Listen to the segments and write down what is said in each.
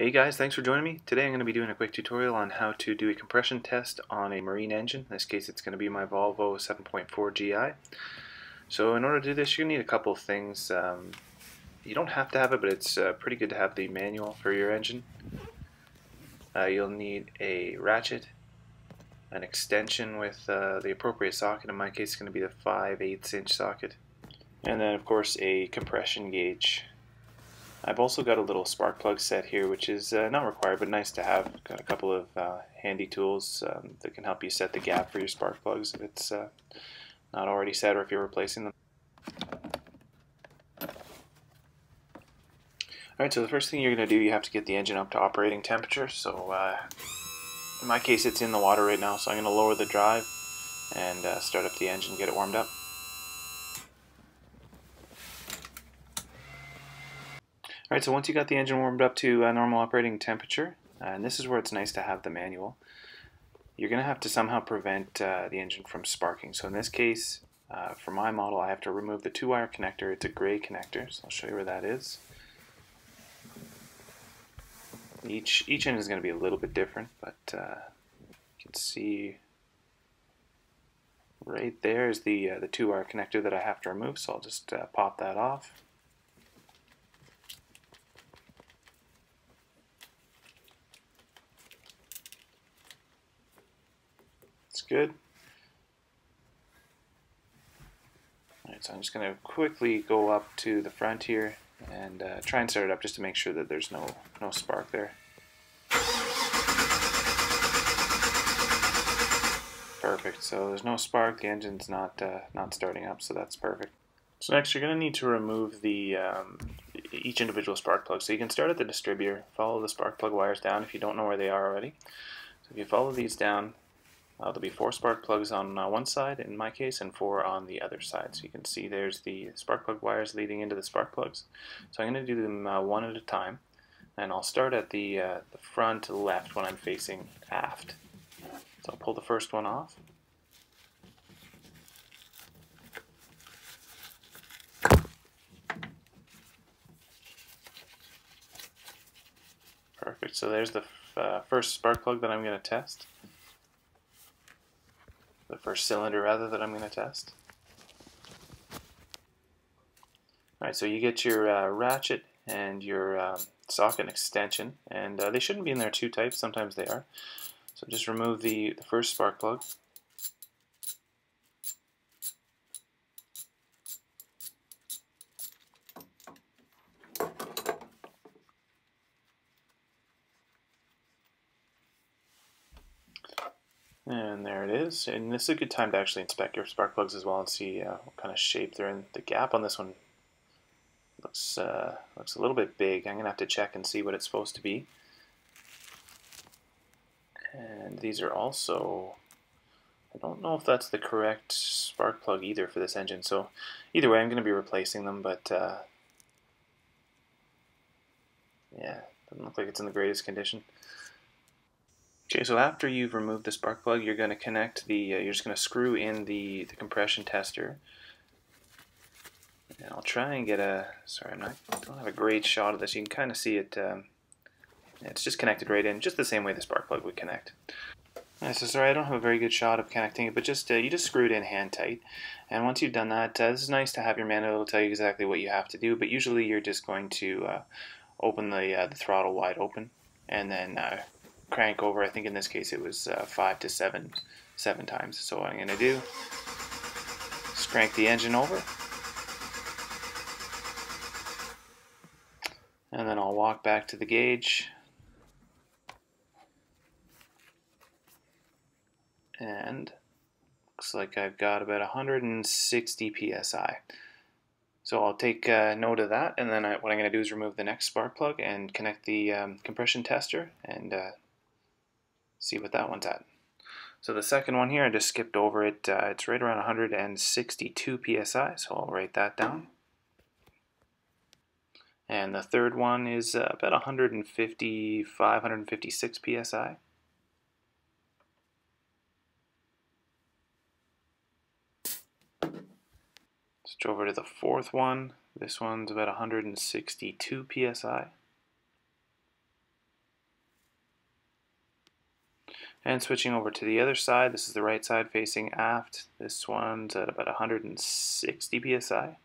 Hey guys, thanks for joining me. Today I'm going to be doing a quick tutorial on how to do a compression test on a marine engine. In this case it's going to be my Volvo 7.4 GI. So in order to do this you need a couple of things. You don't have to have it, but it's pretty good to have the manual for your engine. You'll need a ratchet, an extension with the appropriate socket. In my case it's going to be the 5/8 inch socket. And then of course a compression gauge. I've also got a little spark plug set here, which is not required but nice to have. Got a couple of handy tools that can help you set the gap for your spark plugs if it's not already set or if you're replacing them. Alright, so the first thing you're going to do, you have to get the engine up to operating temperature. So in my case it's in the water right now, so I'm going to lower the drive and start up the engine, get it warmed up. Alright, so once you got the engine warmed up to normal operating temperature, and this is where it's nice to have the manual, you're going to have to somehow prevent the engine from sparking. So in this case, for my model, I have to remove the 2-wire connector. It's a gray connector, so I'll show you where that is. Each engine is going to be a little bit different, but you can see right there is the 2-wire connector that I have to remove, so I'll just pop that off. Good. Alright, so I'm just going to quickly go up to the front here and try and start it up just to make sure that there's no spark there. Perfect. So there's no spark. The engine's not starting up, so that's perfect. So next, you're going to need to remove the each individual spark plug. So you can start at the distributor. Follow the spark plug wires down if you don't know where they are already. So if you follow these down. There'll be 4 spark plugs on one side in my case and 4 on the other side. So you can see there's the spark plug wires leading into the spark plugs. So I'm going to do them one at a time, and I'll start at the front left when I'm facing aft. So I'll pull the first one off. Perfect. So there's the first spark plug that I'm going to test. The first cylinder rather that I'm going to test. Alright, so you get your ratchet and your socket extension, and they shouldn't be in there too tight, sometimes they are. So just remove the first spark plug. And there it is. And this is a good time to actually inspect your spark plugs as well and see what kind of shape they're in. The gap on this one looks a little bit big. I'm going to have to check and see what it's supposed to be. And these are also, I don't know if that's the correct spark plug either for this engine. So either way, I'm going to be replacing them, but yeah, doesn't look like it's in the greatest condition. Okay, so after you've removed the spark plug, you're going to connect the, you're just going to screw in the compression tester. And I'll try and get a, sorry, I don't have a great shot of this. You can kind of see it, it's just connected right in, just the same way the spark plug would connect. Right, so sorry, I don't have a very good shot of connecting it, but just you just screw it in hand tight. And once you've done that, this is nice to have your manual. It'll tell you exactly what you have to do, but usually you're just going to open the throttle wide open, and then crank over. I think in this case it was 5 to 7 times. So what I'm going to do is crank the engine over, and then I'll walk back to the gauge, and looks like I've got about 160 psi. So I'll take note of that, and then what I'm going to do is remove the next spark plug and connect the compression tester and see what that one's at. So the second one here, I just skipped over it. It's right around 162 psi, so I'll write that down. And the third one is about 155, 156 psi. Switch over to the fourth one. This one's about 162 psi. And switching over to the other side, this is the right side facing aft. This one's at about 160 psi.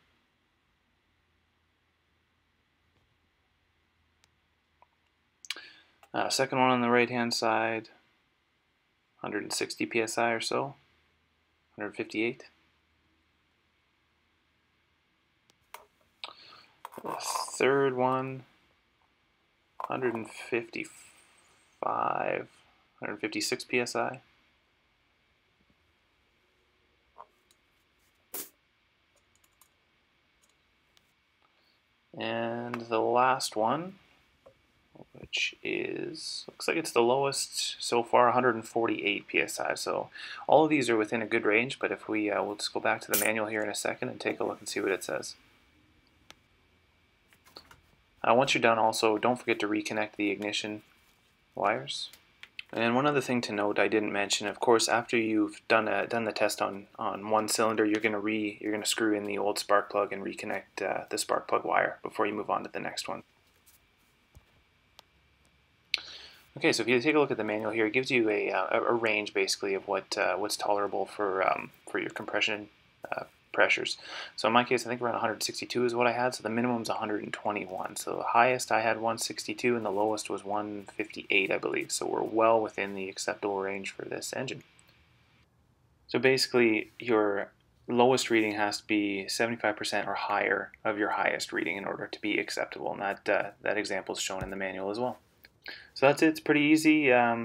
Second one on the right hand side, 160 psi or so, 158. The third one, 155. 156 psi. And the last one, which is, looks like it's the lowest so far, 148 psi. So all of these are within a good range, but if we, we'll just go back to the manual here in a second and take a look and see what it says. Once you're done also, don't forget to reconnect the ignition wires. And one other thing to note I didn't mention, of course, after you've done the test on one cylinder, you're gonna screw in the old spark plug and reconnect the spark plug wire before you move on to the next one. Okay, so if you take a look at the manual here, it gives you a range basically of what's tolerable for your compression pressures. So in my case, I think around 162 is what I had, so the minimum is 121. So the highest I had 162 and the lowest was 158, I believe. So we're well within the acceptable range for this engine. So basically, your lowest reading has to be 75% or higher of your highest reading in order to be acceptable, and that example is shown in the manual as well. So that's it. It's pretty easy. If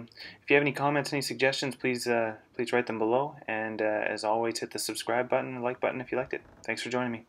you have any comments, any suggestions, please write them below. And as always, hit the subscribe button, like button if you liked it. Thanks for joining me.